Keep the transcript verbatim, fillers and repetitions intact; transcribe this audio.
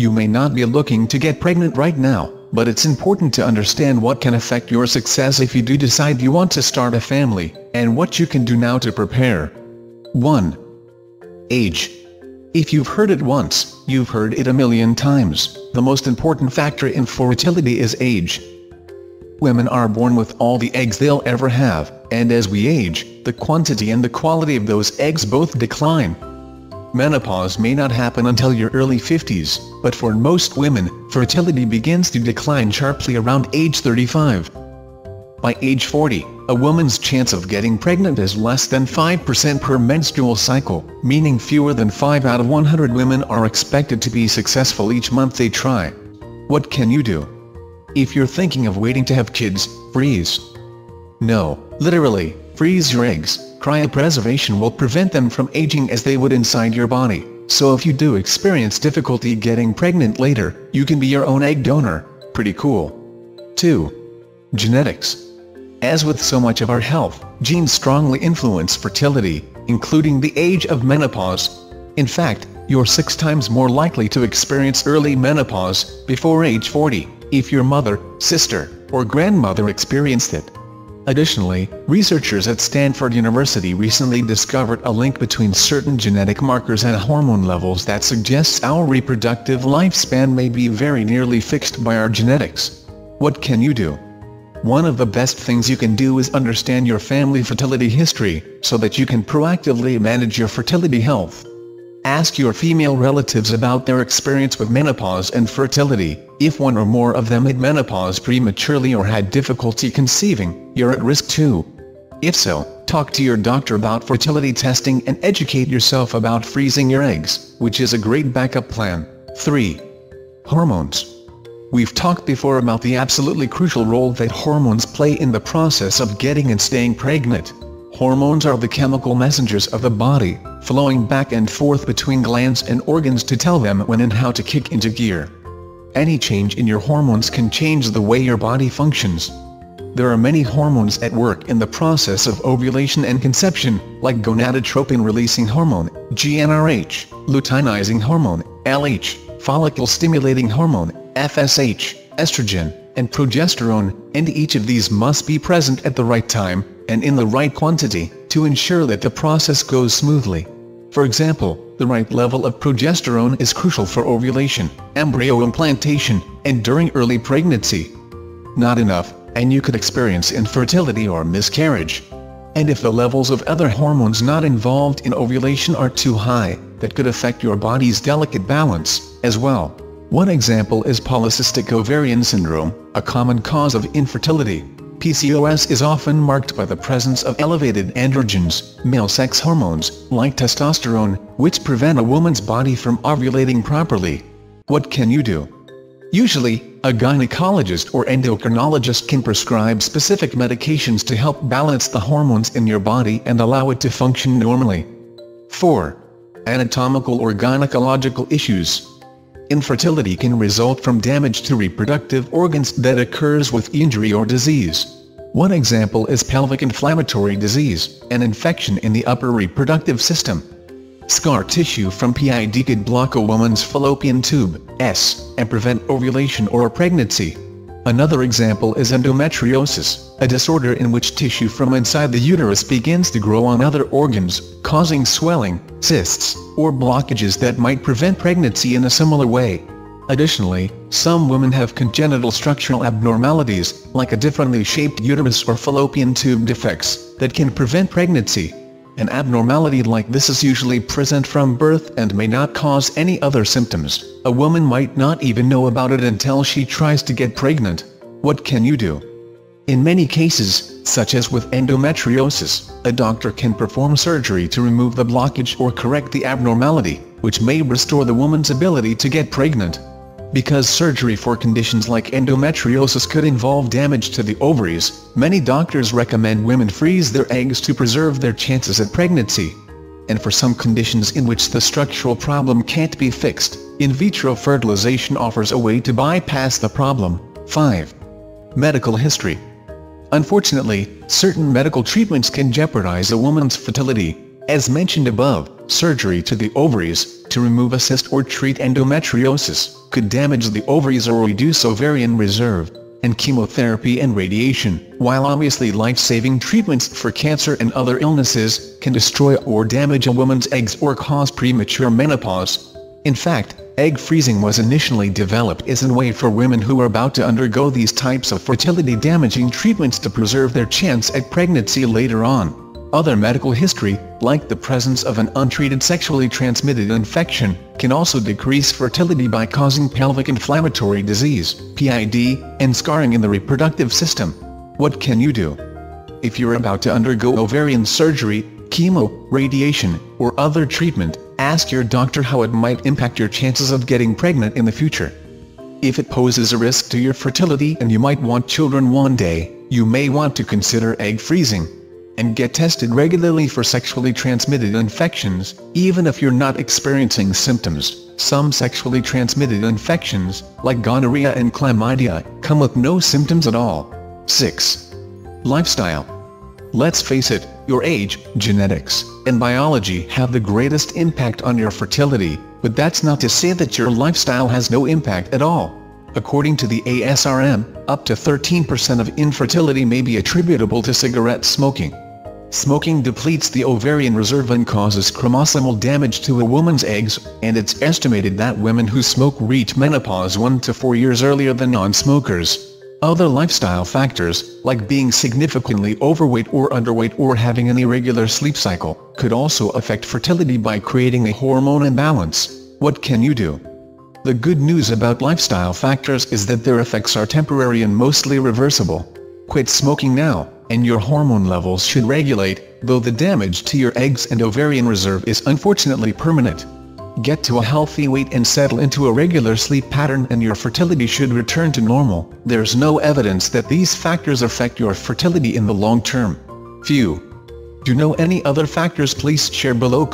You may not be looking to get pregnant right now, but it's important to understand what can affect your success if you do decide you want to start a family, and what you can do now to prepare. one. Age. If you've heard it once, you've heard it a million times. The most important factor in fertility is age. Women are born with all the eggs they'll ever have, and as we age, the quantity and the quality of those eggs both decline. Menopause may not happen until your early fifties, but for most women, fertility begins to decline sharply around age thirty-five. By age forty, a woman's chance of getting pregnant is less than five percent per menstrual cycle, meaning fewer than five out of one hundred women are expected to be successful each month they try. What can you do? If you're thinking of waiting to have kids, freeze. No, literally, freeze your eggs. Cryopreservation will prevent them from aging as they would inside your body, so if you do experience difficulty getting pregnant later, you can be your own egg donor. Pretty cool. two. Genetics. As with so much of our health, genes strongly influence fertility, including the age of menopause. In fact, you're six times more likely to experience early menopause, before age forty, if your mother, sister, or grandmother experienced it. Additionally, researchers at Stanford University recently discovered a link between certain genetic markers and hormone levels that suggests our reproductive lifespan may be very nearly fixed by our genetics. What can you do? One of the best things you can do is understand your family fertility history, so that you can proactively manage your fertility health. Ask your female relatives about their experience with menopause and fertility. If one or more of them hit menopause prematurely or had difficulty conceiving, you're at risk too. If so, talk to your doctor about fertility testing and educate yourself about freezing your eggs, which is a great backup plan. three. Hormones. We've talked before about the absolutely crucial role that hormones play in the process of getting and staying pregnant. Hormones are the chemical messengers of the body, flowing back and forth between glands and organs to tell them when and how to kick into gear. Any change in your hormones can change the way your body functions. There are many hormones at work in the process of ovulation and conception, like gonadotropin-releasing hormone, G n R H, luteinizing hormone, L H, follicle-stimulating hormone, F S H, estrogen, and progesterone, and each of these must be present at the right time, and in the right quantity, to ensure that the process goes smoothly. For example, the right level of progesterone is crucial for ovulation, embryo implantation, and during early pregnancy. Not enough, and you could experience infertility or miscarriage. And if the levels of other hormones not involved in ovulation are too high, that could affect your body's delicate balance, as well. One example is polycystic ovarian syndrome, a common cause of infertility. P C O S is often marked by the presence of elevated androgens, male sex hormones, like testosterone, which prevent a woman's body from ovulating properly. What can you do? Usually, a gynecologist or endocrinologist can prescribe specific medications to help balance the hormones in your body and allow it to function normally. four. Anatomical or gynecological issues. Infertility can result from damage to reproductive organs that occurs with injury or disease. One example is pelvic inflammatory disease, an infection in the upper reproductive system. Scar tissue from P I D could block a woman's fallopian tube, S, and prevent ovulation or pregnancy. Another example is endometriosis, a disorder in which tissue from inside the uterus begins to grow on other organs, causing swelling, cysts, or blockages that might prevent pregnancy in a similar way. Additionally, some women have congenital structural abnormalities, like a differently shaped uterus or fallopian tube defects, that can prevent pregnancy. An abnormality like this is usually present from birth and may not cause any other symptoms. A woman might not even know about it until she tries to get pregnant. What can you do? In many cases, such as with endometriosis, a doctor can perform surgery to remove the blockage or correct the abnormality, which may restore the woman's ability to get pregnant. Because surgery for conditions like endometriosis could involve damage to the ovaries, many doctors recommend women freeze their eggs to preserve their chances at pregnancy. And for some conditions in which the structural problem can't be fixed, in vitro fertilization offers a way to bypass the problem. five. Medical history. Unfortunately, certain medical treatments can jeopardize a woman's fertility. As mentioned above, surgery to the ovaries, to remove a cyst or treat endometriosis, could damage the ovaries or reduce ovarian reserve, and chemotherapy and radiation, while obviously life-saving treatments for cancer and other illnesses, can destroy or damage a woman's eggs or cause premature menopause. In fact, egg freezing was initially developed as a way for women who were about to undergo these types of fertility-damaging treatments to preserve their chance at pregnancy later on. Other medical history, like the presence of an untreated sexually transmitted infection, can also decrease fertility by causing pelvic inflammatory disease, P I D, and scarring in the reproductive system. What can you do? If you're about to undergo ovarian surgery, chemo, radiation, or other treatment, ask your doctor how it might impact your chances of getting pregnant in the future. If it poses a risk to your fertility and you might want children one day, you may want to consider egg freezing. And get tested regularly for sexually transmitted infections, even if you're not experiencing symptoms. Some sexually transmitted infections, like gonorrhea and chlamydia, come with no symptoms at all. six. Lifestyle. Let's face it, your age, genetics, and biology have the greatest impact on your fertility, but that's not to say that your lifestyle has no impact at all. According to the A S R M, up to thirteen percent of infertility may be attributable to cigarette smoking. Smoking depletes the ovarian reserve and causes chromosomal damage to a woman's eggs, and it's estimated that women who smoke reach menopause one to four years earlier than non-smokers. Other lifestyle factors, like being significantly overweight or underweight or having an irregular sleep cycle, could also affect fertility by creating a hormone imbalance. What can you do? The good news about lifestyle factors is that their effects are temporary and mostly reversible. Quit smoking now, and your hormone levels should regulate, though the damage to your eggs and ovarian reserve is unfortunately permanent. Get to a healthy weight and settle into a regular sleep pattern and your fertility should return to normal. There's no evidence that these factors affect your fertility in the long term. Few. Do you know any other factors? Please share below.